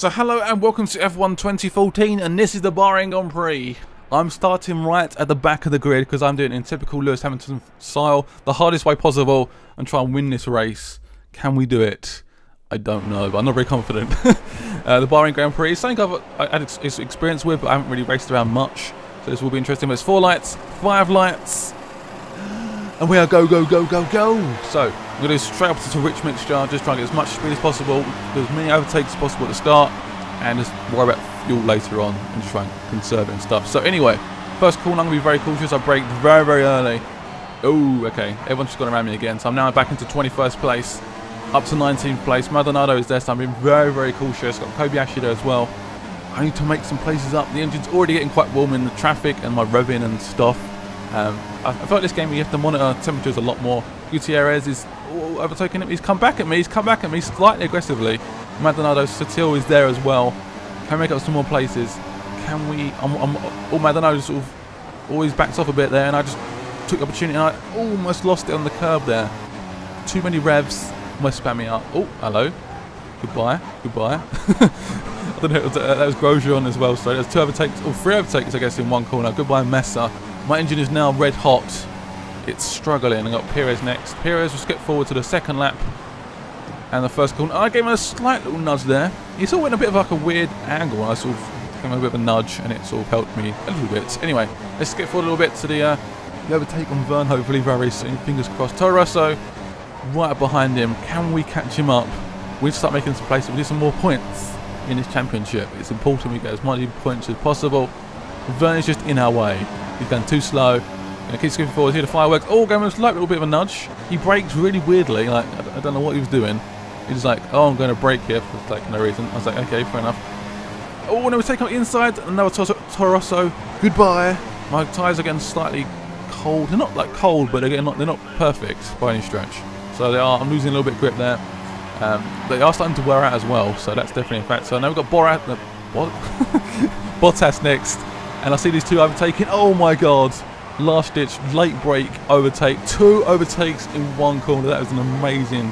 So hello and welcome to F1 2014, and this is the Bahrain Grand Prix. I'm starting right at the back of the grid because I'm doing it in typical Lewis Hamilton style, the hardest way possible, and try and win this race. Can we do it? I don't know, but I'm not very confident. The Bahrain Grand Prix is something I've had experience with, but I haven't really raced around much. So this will be interesting. There's 4 lights, 5 lights, and we are go, go, go, go, go. So I'm going to straight up to rich mixture, just try and get as much speed as possible, do as many overtakes as possible at the start, and just worry about fuel later on and just try and conserve it and stuff. So anyway, first corner, I'm going to be very cautious. I braked very, very early. Oh, okay. Everyone's just gone around me again. So I'm now back into 21st place, up to 19th place. Maldonado is there, so I'm being very, very cautious. Got Kobayashi there as well. I need to make some places up. The engine's already getting quite warm in the traffic and my revving and stuff. I feel like this game you have to monitor temperatures a lot more. Gutierrez is overtaking him. He's come back at me. He's come back at me slightly aggressively. Maldonado, Sutil is there as well. Can we make up some more places? Can we? Maldonado sort of always backs off a bit there, and I just took the opportunity and I almost lost it on the curb there. Too many revs. Almost spam me up. Oh, hello. Goodbye. Goodbye. I don't know. That was Grosjean as well. So there's 3 overtakes, I guess, in one corner. Goodbye, Mesa. My engine is now red hot. It's struggling. I got Pires next. Pires will skip forward to the second lap and the first corner. I gave him a slight little nudge there. He sort of went a bit of like a weird angle. I sort of gave him a bit of a nudge and it sort of helped me a little bit. Anyway, let's skip forward a little bit to the overtake on Vern, hopefully very soon. Fingers crossed. Toro Rosso right behind him. Can we catch him up? We start making some places. We do some more points in this championship. It's important we get as many points as possible. Vern is just in our way. He's going too slow. And it keeps skipping forward. Here the fireworks. Oh, gave him a slight little bit of a nudge. He brakes really weirdly. Like I don't know what he was doing. He's like, oh, I'm going to brake here for like no reason. I was like, okay, fair enough. Oh, and it was taken on the inside. Another Toro Rosso. Goodbye. My tyres are getting slightly cold. They're not like cold, but they're not perfect by any stretch. So they are. I'm losing a little bit of grip there. They are starting to wear out as well. So that's definitely a fact. So now we've got Bottas next, and I see these two overtaking. Oh my God. Last ditch, late break, overtake. 2 overtakes in one corner. That was an amazing,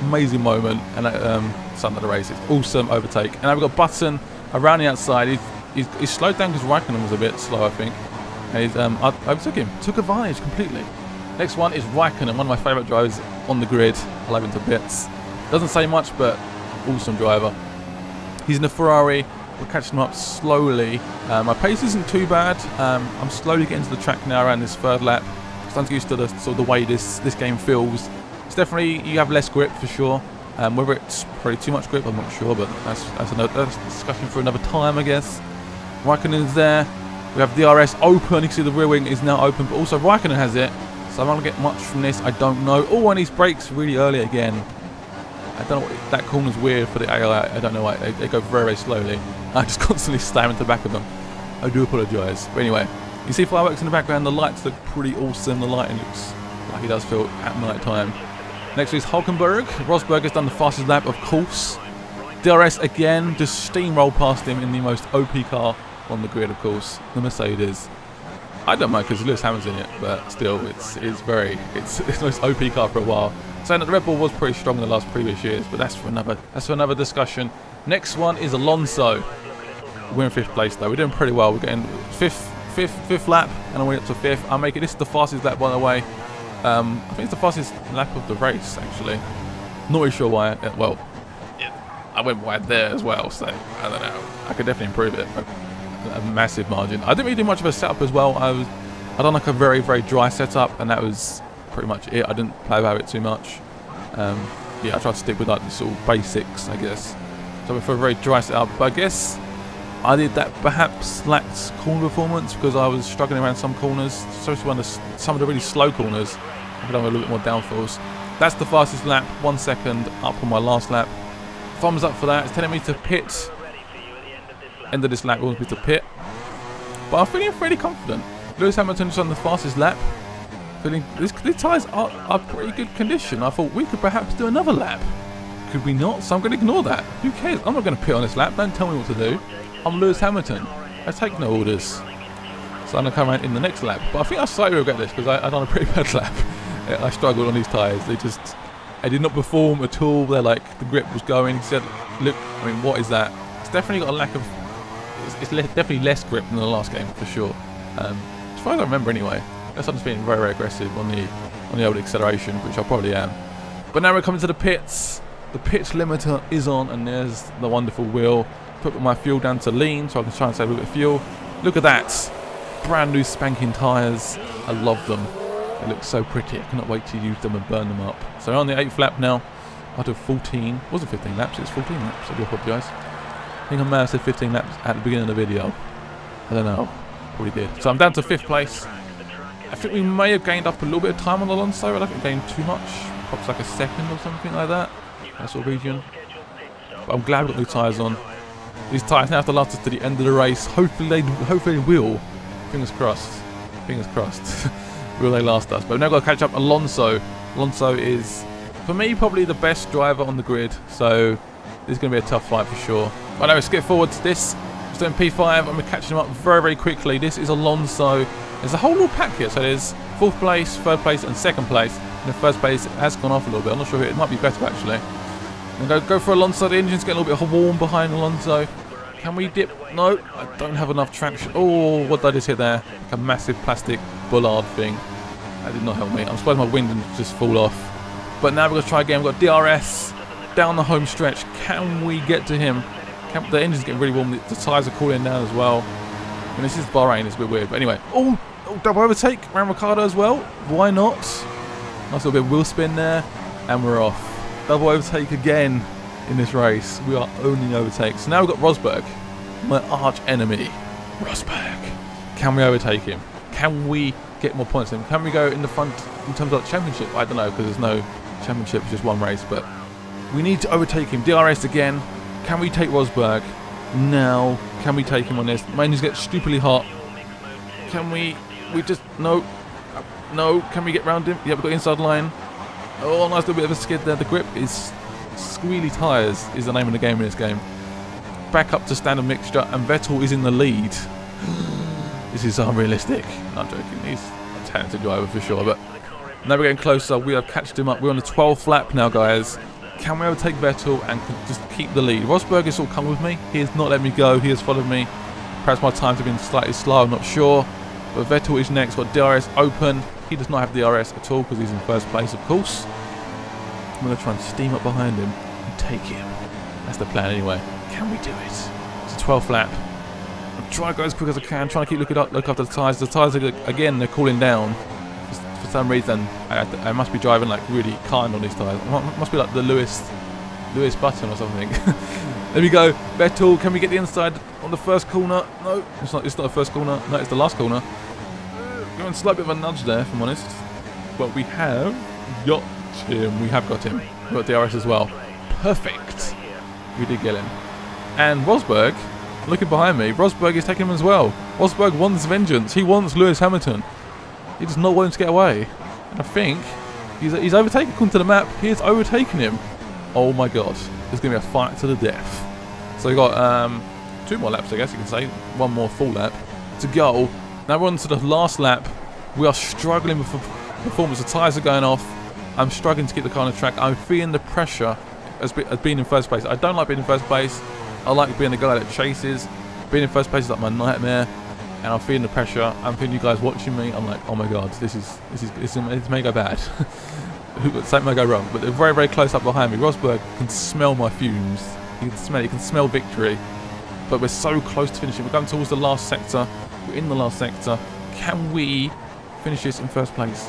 amazing moment. And that summed up the race. It's awesome overtake. And now we've got Button around the outside. He's slowed down because Raikkonen was a bit slow, I think. And he's, I overtook him. Took advantage completely. Next one is Raikkonen, one of my favourite drivers on the grid. I love him to bits. Doesn't say much, but awesome driver. He's in a Ferrari. We're catching them up slowly. My pace isn't too bad. I'm slowly getting to the track now around this third lap. I'm starting to get used to the sort of the way this game feels. It's definitely, you have less grip for sure. Whether it's probably too much grip, I'm not sure, but that's a discussion for another time, I guess. Raikkonen's there. We have DRS open. You can see the rear wing is now open, but also Raikkonen has it. So I'm not going to get much from this. I don't know. Oh, and he brakes really early again. I don't know. That corner's weird for the AI. I don't know why. They go very, very slowly. I just constantly slam into the back of them. I do apologise. But anyway, you see fireworks in the background. The lights look pretty awesome. The lighting looks like it does feel at night time. Next is Hülkenberg. Rosberg has done the fastest lap, of course. DRS again. Just steamroll past him in the most OP car on the grid, of course. The Mercedes. I don't mind because Lewis Hamilton's in it, but still, it's the most OP car for a while. Saying that the Red Bull was pretty strong in the last previous years, but that's for another discussion. Next one is Alonso. We're in 5th place though. We're doing pretty well. We're getting fifth lap, and I'm way up to 5th. I'm making this the fastest lap, by the way. I think it's the fastest lap of the race actually. Not really sure why. Well, I went wide there as well, so I don't know. I could definitely improve it. A massive margin. I didn't really do much of a setup as well. I done like a very, very dry setup, and that was pretty much it. I didn't play about it too much. Yeah, I tried to stick with like the sort of basics, I guess. So for a very dry setup, but I guess I did that perhaps lacked corner performance because I was struggling around some corners, especially when some of the really slow corners. I could have a little bit more downforce. That's the fastest lap, 1 second up on my last lap. Thumbs up for that. It's telling me to pit. End of this lap, it wants me to pit. But I'm feeling pretty confident. Lewis Hamilton's on the fastest lap. Feeling these tyres are pretty good condition. I thought we could perhaps do another lap. Could we not? So I'm going to ignore that. Who cares? I'm not going to pit on this lap. Don't tell me what to do. I'm Lewis Hamilton. I take no orders. So I'm going to come around in the next lap. But I think I slightly regret this because I done a pretty bad lap. I struggled on these tyres. I did not perform at all. They're like, the grip was going. Said, look, I mean, what is that? It's definitely got a lack of... It's definitely less grip than the last game, for sure. As far as I remember, anyway. Unless I'm just being very, very aggressive on the old acceleration, which I probably am. But now we're coming to the pits. The pitch limiter is on, and there's the wonderful wheel. Put my fuel down to lean, so I can try and save a bit of fuel. Look at that. Brand new spanking tyres. I love them. They look so pretty. I cannot wait to use them and burn them up. So on the 8th lap now. Out of 14. Wasn't 15 laps, it's 14 laps. I do apologise. I think I may have said 15 laps at the beginning of the video. I don't know. Probably did. So I'm down to 5th place. I think we may have gained up a little bit of time on Alonso. I don't think we gained too much. Perhaps like a second or something like that. That sort of region. But I'm glad we got new tyres on. These tyres now have to last us to the end of the race. Hopefully they will. Fingers crossed. Fingers crossed. Will they last us? But we've now got to catch up Alonso. Alonso is, for me, probably the best driver on the grid. So this is going to be a tough fight for sure. Right now, we skip forward to this. Just doing P5. I'm catching him up very, very quickly. This is Alonso. There's a whole little pack here. So there's 4th place, 3rd place, and 2nd place. And the 1st place has gone off a little bit. I'm not sure who. It might be better, actually. I'm going to go for Alonso. The engine's getting a little bit warm behind Alonso. Can we dip? No, I don't have enough traction. Oh, what did I just hit there? Like a massive plastic bollard thing. That did not help me. I'm supposed my wind didn't just fall off. But now we're going to try again. We've got DRS down the home stretch. Can we get to him? The engine's getting really warm. The tyres are cooling down as well. And this is Bahrain. It's a bit weird. But anyway. Oh, double overtake around Ricciardo as well. Why not? Nice little bit of wheel spin there. And we're off. Double overtake again. In this race, we are only overtakes. So now we've got Rosberg, my arch enemy. Rosberg. Can we overtake him? Can we get more points than him? Can we go in the front in terms of the championship? I don't know, because there's no championship, it's just one race, but we need to overtake him. DRS again. Can we take Rosberg? Now, can we take him on this? Man, he's getting stupidly hot. Can we just, no, no. Can we get round him? Yeah, we've got inside line. Oh, nice little bit of a skid there. The grip is... Squealy tyres is the name of the game in this game. Back up to standard mixture, and Vettel is in the lead. This is unrealistic. Not joking, he's a talented driver for sure. But now we're getting closer. We have catched him up. We're on the 12th lap now, guys. Can we overtake Vettel and just keep the lead? Rosberg has all come with me. He has not let me go. He has followed me. Perhaps my times have been slightly slow. I'm not sure. But Vettel is next. Got DRS open. He does not have DRS at all because he's in first place, of course. I'm going to try and steam up behind him and take him. That's the plan anyway. Can we do it? It's a 12th lap. I'm trying to go as quick as I can. I'm trying to keep looking up, look after the tyres. The tyres, again, they're cooling down. For some reason, I must be driving like really kind on these tyres. I must be like the Lewis Button or something. There we go. Vettel, can we get the inside on the first corner? No, it's not the first corner. No, it's the last corner. Going a slight bit of a nudge there, if I'm honest. But we have got... we have got him. We've got DRS as well. Perfect. We did get him. And Rosberg, looking behind me, Rosberg is taking him as well. Rosberg wants vengeance. He wants Lewis Hamilton. He does not want him to get away. I think he's overtaken. Come to the map. He has overtaken him. Oh my god. There's going to be a fight to the death. So we've got 2 more laps, I guess you can say. 1 more full lap to go. Now we're on to the last lap. We are struggling with performance. The tyres are going off. I'm struggling to keep the car on the track. I'm feeling the pressure as being in first place. I don't like being in first place. I like being the guy that chases. Being in first place is like my nightmare. And I'm feeling the pressure. I'm feeling you guys watching me. I'm like, oh my god, this may go bad. Something may go wrong. But they're very, very close up behind me. Rosberg can smell my fumes. He can smell it. He can smell victory. But we're so close to finishing. We're going towards the last sector. We're in the last sector. Can we finish this in first place?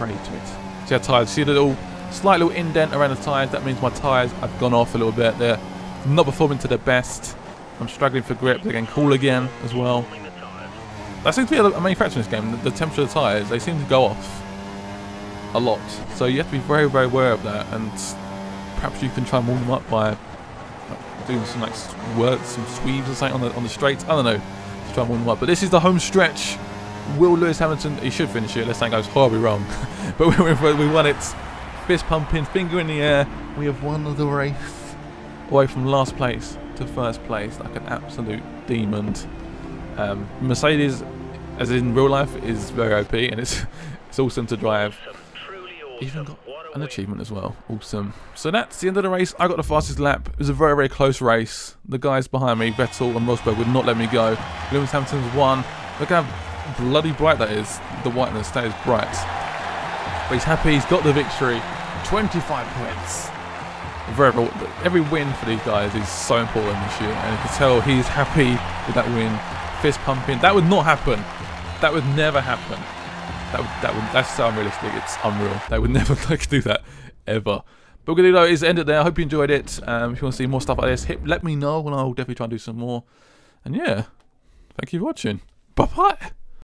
To it. See our tyres, see the little slight little indent around the tyres. That means my tyres have gone off a little bit. They're not performing to their best. I'm struggling for grip. They're getting cool again as well. That seems to be a manufacturing this game. The temperature of the tyres, they seem to go off a lot. So you have to be very, very aware of that, and perhaps you can try and warm them up by doing some like work, some sweeps or something on the straights. I don't know. Just try and warm them up. But this is the home stretch. Will Lewis Hamilton, he should finish it unless that goes horribly wrong. But we won it. Fist pumping, finger in the air. We have won the race. Away from last place to first place, like an absolute demon. Mercedes, as in real life, is very OP, and it's awesome to drive. Even got an achievement as well. Awesome. So that's the end of the race. I got the fastest lap. It was a very, very close race. The guys behind me, Vettel and Rosberg, would not let me go. Lewis Hamilton's won. Look how bloody bright that is. The whiteness, that is bright. But he's happy. He's got the victory. 25 points. Very, very, every win for these guys is so important this year. And you can tell he's happy with that win. Fist pumping. That would not happen. That would never happen. That's so unrealistic. It's unreal. They would never like do that ever. But what we're gonna do though is end it there. I hope you enjoyed it. If you want to see more stuff like this, let me know, and I'll definitely try and do some more. And yeah, thank you for watching. Bye bye.